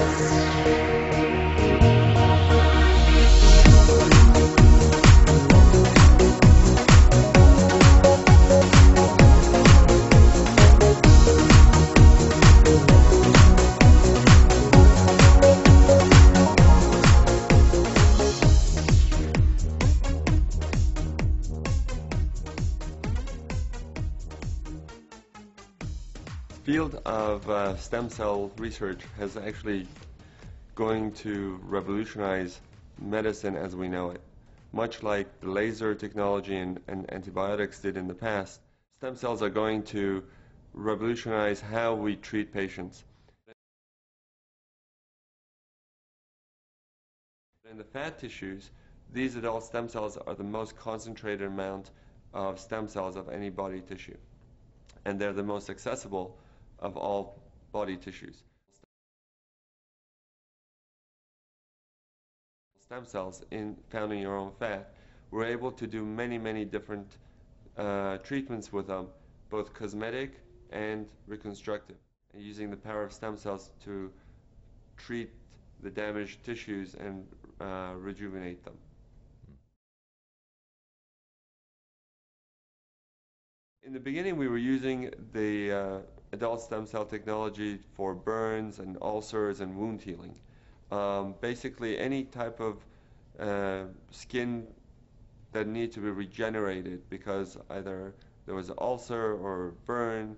The field of stem cell research has actually going to revolutionize medicine as we know it. Much like the laser technology and antibiotics did in the past, stem cells are going to revolutionize how we treat patients. In the fat tissues, these adult stem cells are the most concentrated amount of stem cells of any body tissue, and they're the most accessible of all body tissues. Stem cells found in your own fat, we're able to do many, many different treatments with them, both cosmetic and reconstructive, and using the power of stem cells to treat the damaged tissues and rejuvenate them. In the beginning, we were using the adult stem cell technology for burns and ulcers and wound healing. Basically, any type of skin that needs to be regenerated because either there was an ulcer or a burn,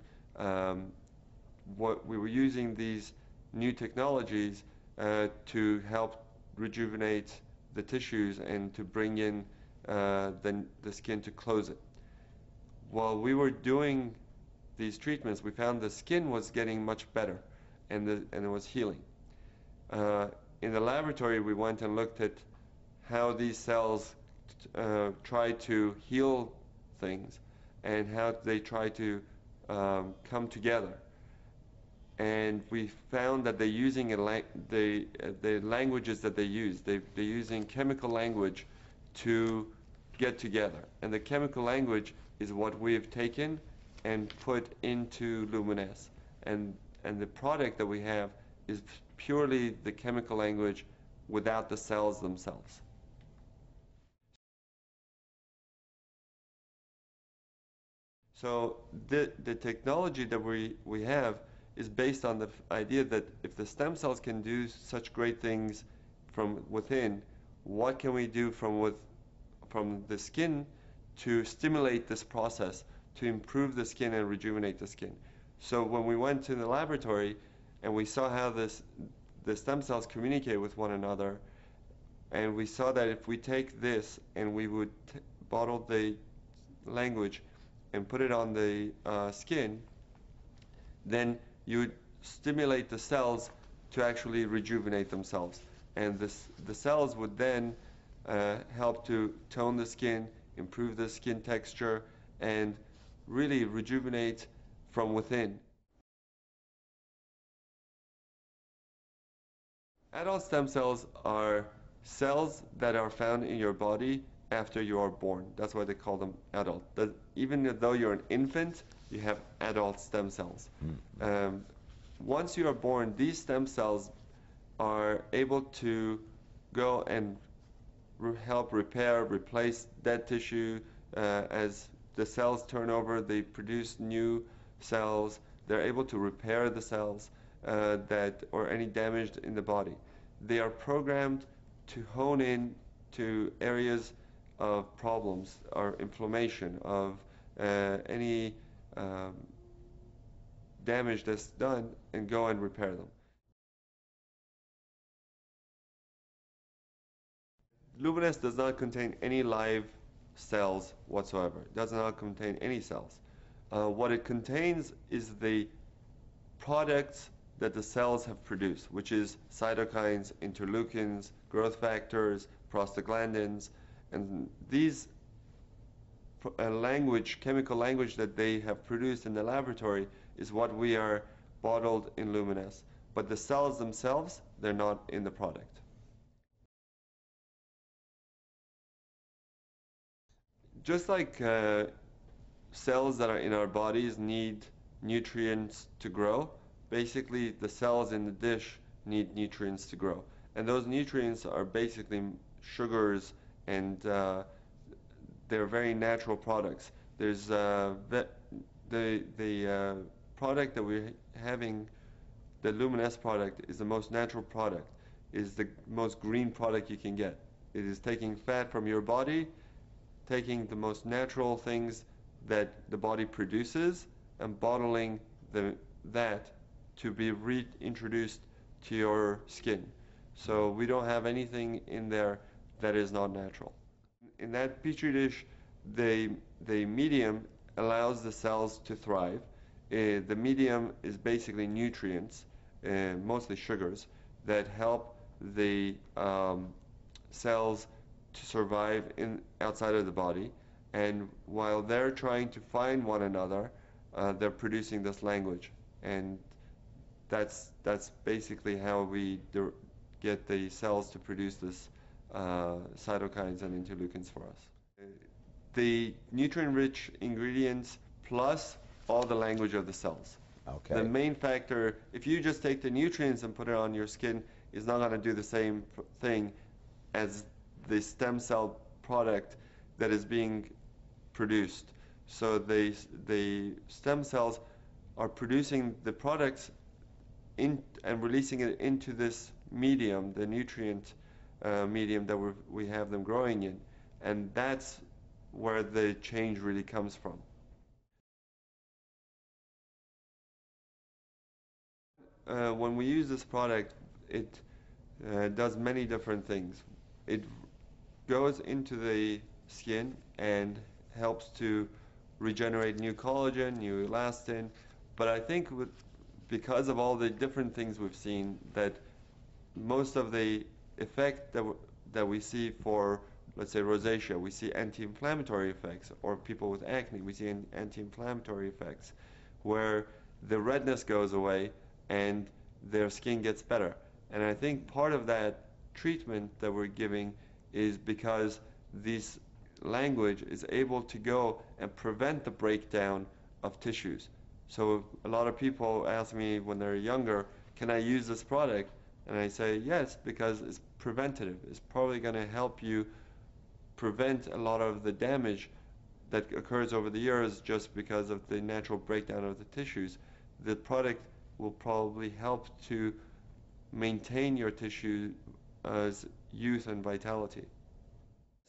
we were using these new technologies to help rejuvenate the tissues and to bring in the skin to close it. While we were doing these treatments, we found the skin was getting much better and it was healing. In the laboratory, we went and looked at how these cells try to heal things and how they try to come together. And we found that they're using the languages that they use. They're using chemical language to get together. And the chemical language is what we've taken and put into Luminesce. And the product that we have is purely the chemical language without the cells themselves. So the technology that we have is based on the idea that if the stem cells can do such great things from within, what can we do from the skin to stimulate this process, to improve the skin and rejuvenate the skin. So when we went to the laboratory and we saw how the stem cells communicate with one another, and we saw that if we take this and we would bottle the language and put it on the skin, then you would stimulate the cells to actually rejuvenate themselves. And the cells would then help to tone the skin, improve the skin texture, and really rejuvenate from within. Adult stem cells are cells that are found in your body after you are born. That's why they call them adult. Even though you're an infant, you have adult stem cells. Once you are born, these stem cells are able to go and help repair, replace dead tissue. As the cells turn over, they produce new cells. They're able to repair the cells or any damage in the body. They are programmed to hone in to areas of problems or inflammation of any damage that's done and go and repair them. Luminesce does not contain any live cells whatsoever. It does not contain any cells. What it contains is the products that the cells have produced, which is cytokines, interleukins, growth factors, prostaglandins, and these chemical language that they have produced in the laboratory is what we are bottled in Luminesce. But the cells themselves, they're not in the product. Just like cells that are in our bodies need nutrients to grow, basically the cells in the dish need nutrients to grow. And those nutrients are basically sugars, and they're very natural products. There's the product that we're having, the Luminesce product, is the most natural product, is the most green product you can get. It is taking fat from your body, taking the most natural things that the body produces, and bottling that to be reintroduced to your skin. So we don't have anything in there that is not natural. In that petri dish, the medium allows the cells to thrive. The medium is basically nutrients, mostly sugars, that help the cells to survive outside of the body. And while they're trying to find one another, they're producing this language, and that's basically how we get the cells to produce this cytokines and interleukins for us. The nutrient-rich ingredients plus all the language of the cells. Okay. The main factor, if you just take the nutrients and put it on your skin, is not going to do the same thing as the stem cell product that is being produced. So the stem cells are producing the products and releasing it into this medium, the nutrient medium that we have them growing in. And that's where the change really comes from. When we use this product, it does many different things. It goes into the skin and helps to regenerate new collagen, new elastin. But I think because of all the different things we've seen, that most of the effect that we see for, let's say, rosacea, we see anti-inflammatory effects, or people with acne, we see anti-inflammatory effects, where the redness goes away and their skin gets better. And I think part of that treatment that we're giving is because this language is able to go and prevent the breakdown of tissues. So a lot of people ask me when they're younger, can I use this product? And I say yes, because it's preventative. It's probably going to help you prevent a lot of the damage that occurs over the years just because of the natural breakdown of the tissues. The product will probably help to maintain your tissue's youth and vitality.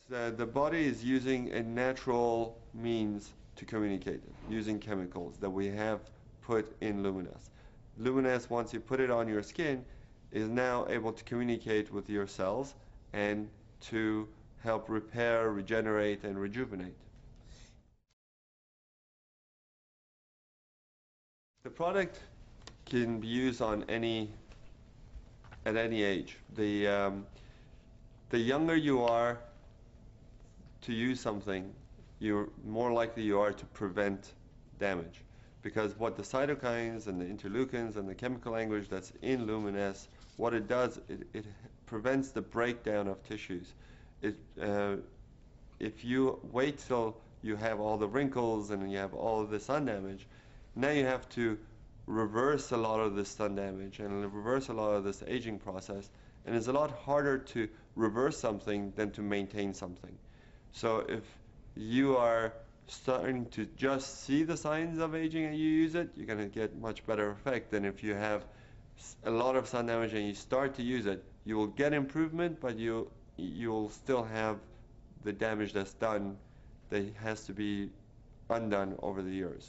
So the body is using a natural means to communicate, using chemicals that we have put in Luminesce. Luminesce, once you put it on your skin, is now able to communicate with your cells and to help repair, regenerate, and rejuvenate. The product can be used on at any age. The younger you are to use something, you're more likely you are to prevent damage, because what the cytokines and the interleukins and the chemical language that's in Luminesce, what it does, it prevents the breakdown of tissues. If you wait till you have all the wrinkles and you have all of the sun damage, now you have to reverse a lot of this sun damage and reverse a lot of this aging process, and it's a lot harder to reverse something than to maintain something. So if you are starting to just see the signs of aging and you use it, you're going to get much better effect than if you have a lot of sun damage and you start to use it. You will get improvement, but you'll still have the damage that's done that has to be undone over the years.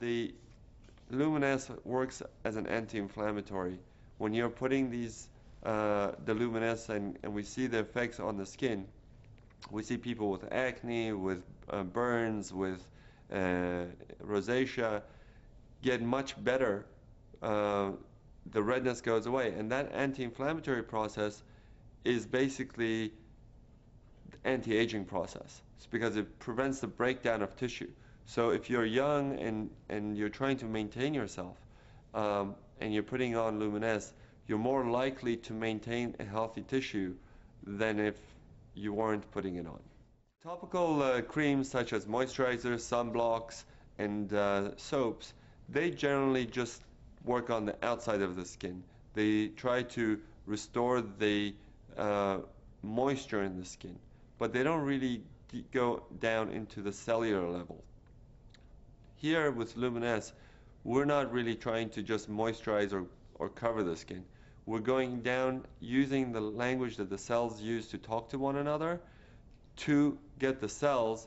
The Luminesce works as an anti-inflammatory. When you're putting these, the Luminesce, and we see the effects on the skin, we see people with acne, with burns, with rosacea get much better. The redness goes away, and that anti-inflammatory process is basically the anti-aging process. It's because it prevents the breakdown of tissue. So if you're young and you're trying to maintain yourself and you're putting on Luminesce, you're more likely to maintain a healthy tissue than if you weren't putting it on. Topical creams such as moisturizers, sunblocks, and soaps, they generally just work on the outside of the skin. They try to restore the moisture in the skin, but they don't really go down into the cellular level. Here with Luminesce, we're not really trying to just moisturize or cover the skin. We're going down using the language that the cells use to talk to one another to get the cells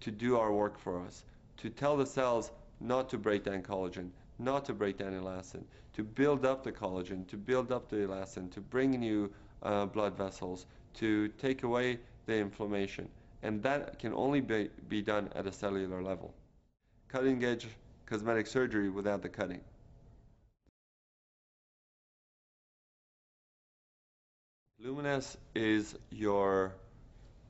to do our work for us, to tell the cells not to break down collagen, not to break down elastin, to build up the collagen, to build up the elastin, to bring new blood vessels, to take away the inflammation. And that can only be done at a cellular level. Cutting-edge cosmetic surgery without the cutting. Luminesce is your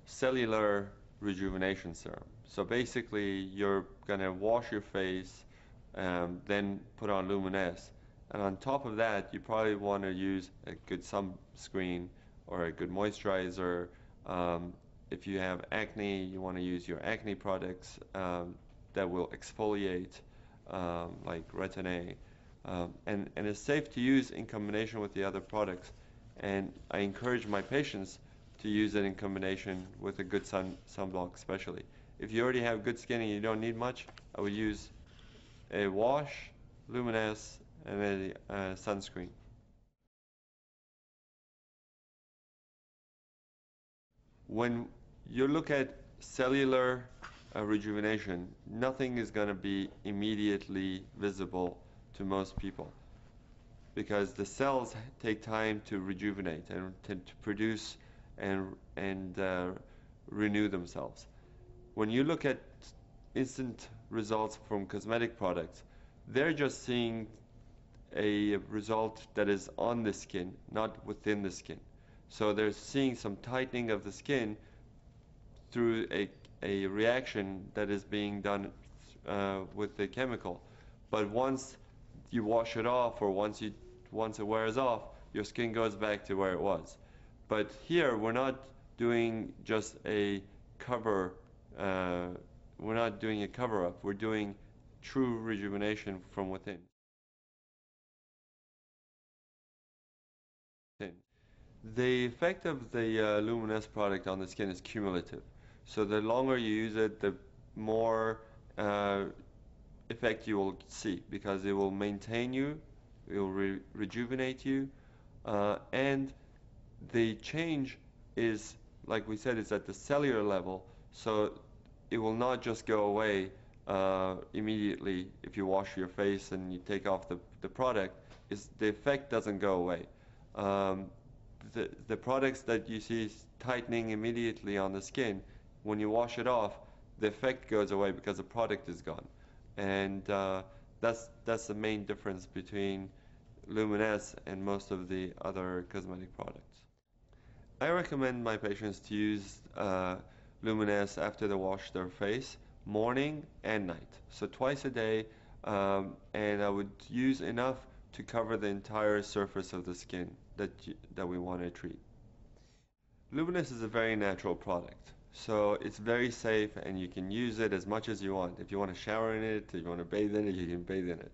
cellular rejuvenation serum. So basically you're going to wash your face, then put on Luminesce, and on top of that you probably want to use a good sunscreen or a good moisturizer. If you have acne, you want to use your acne products that will exfoliate, like Retin-A, and it's safe to use in combination with the other products. And I encourage my patients to use it in combination with a good sunblock especially. If you already have good skin and you don't need much, I would use a wash, Luminesce, and a sunscreen. When you look at cellular rejuvenation, nothing is going to be immediately visible to most people, because the cells take time to rejuvenate and to produce and renew themselves. When you look at instant results from cosmetic products, they're just seeing a result that is on the skin, not within the skin. So they're seeing some tightening of the skin through a reaction that is being done with the chemical. But once you wash it off, or once it wears off, your skin goes back to where it was. But here we're not doing just a cover. We're not doing a cover-up. We're doing true rejuvenation from within. The effect of the Luminesce product on the skin is cumulative. So the longer you use it, the more effect you will see, because it will maintain you, it will rejuvenate you, and the change is, like we said, it's at the cellular level, so it will not just go away immediately if you wash your face and you take off the product. The effect doesn't go away. The products that you see tightening immediately on the skin, when you wash it off, the effect goes away because the product is gone. And that's the main difference between Luminesce and most of the other cosmetic products. I recommend my patients to use Luminesce after they wash their face, morning and night, so twice a day, and I would use enough to cover the entire surface of the skin that we want to treat. Luminesce is a very natural product, so it's very safe and you can use it as much as you want. If you want to shower in it, if you want to bathe in it, you can bathe in it.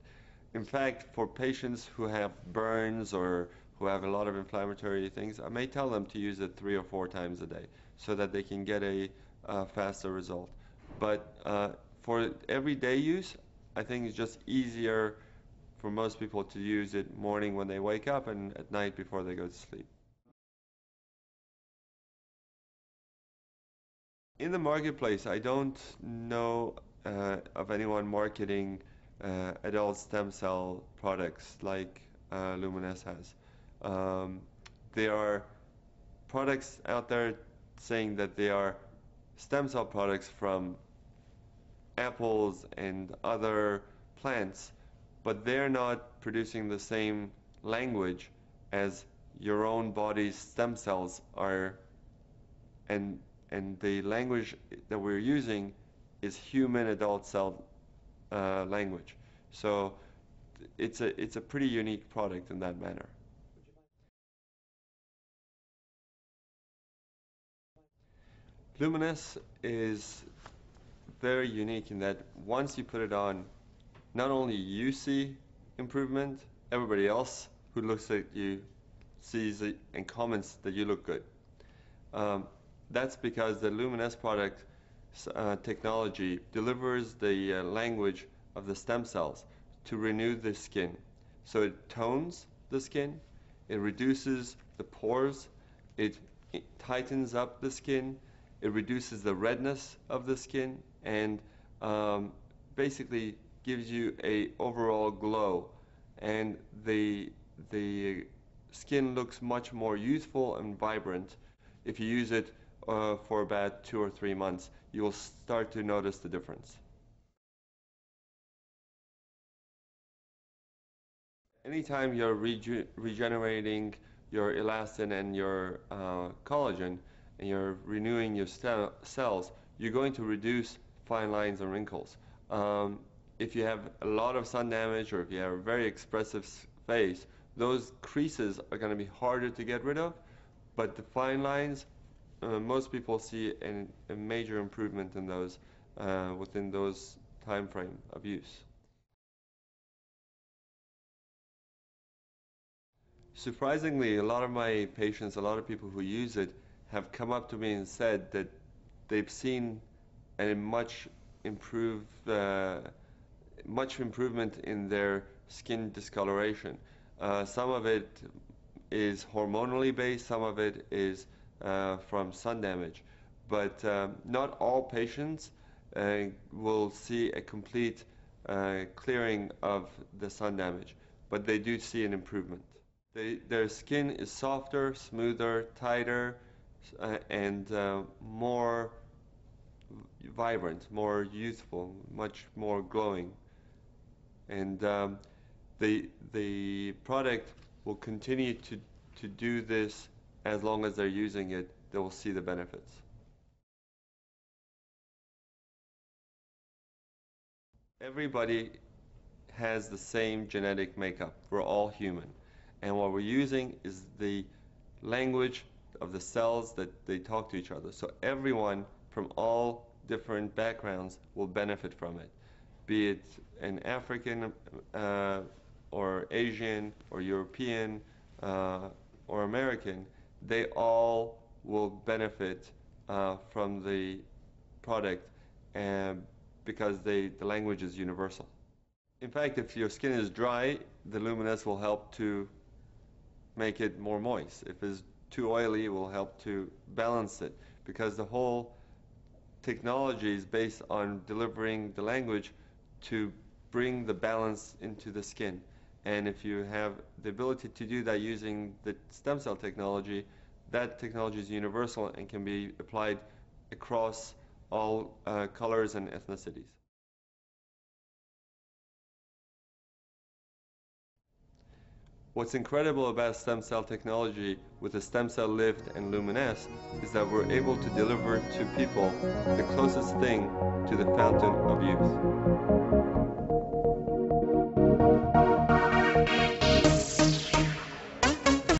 In fact, for patients who have burns or who have a lot of inflammatory things, I may tell them to use it 3 or 4 times a day so that they can get a faster result. But for everyday use, I think it's just easier for most people to use it morning when they wake up and at night before they go to sleep. In the marketplace, I don't know of anyone marketing adult stem cell products like Luminesce has. There are products out there saying that they are stem cell products from apples and other plants, but they're not producing the same language as your own body's stem cells are, and the language that we're using is human adult cell language. So it's a pretty unique product in that manner. Luminesce is very unique in that once you put it on, not only you see improvement, everybody else who looks at you sees it and comments that you look good. That's because the Luminesce product technology delivers the language of the stem cells to renew the skin. So it tones the skin, it reduces the pores, it tightens up the skin, it reduces the redness of the skin, and basically gives you a overall glow, and the skin looks much more youthful and vibrant. If you use it for about 2 or 3 months, you will start to notice the difference. Anytime you're regenerating your elastin and your collagen, and you're renewing your cells, you're going to reduce fine lines and wrinkles. If you have a lot of sun damage, or if you have a very expressive face, those creases are going to be harder to get rid of, but the fine lines, most people see a major improvement in those within those time frame of use. Surprisingly, a lot of my patients, a lot of people who use it, have come up to me and said that they've seen a much improvement in their skin discoloration. Some of it is hormonally based, some of it is from sun damage, but not all patients will see a complete clearing of the sun damage, but they do see an improvement. Their skin is softer, smoother, tighter, and more vibrant, more youthful, much more glowing. And the product will continue to do this as long as they're using it. They will see the benefits. Everybody has the same genetic makeup. We're all human, and what we're using is the language of the cells that they talk to each other. So everyone from all different backgrounds will benefit from it, be it an African or Asian, or European, or American. They all will benefit from the product, and because the language is universal. In fact, if your skin is dry, the Luminesce will help to make it more moist. If it's too oily, it will help to balance it, because the whole technology is based on delivering the language to bring the balance into the skin. And if you have the ability to do that using the stem cell technology, that technology is universal and can be applied across all colors and ethnicities. What's incredible about stem cell technology with the Stem Cell Lift and Luminesce is that we're able to deliver to people the closest thing to the fountain of youth.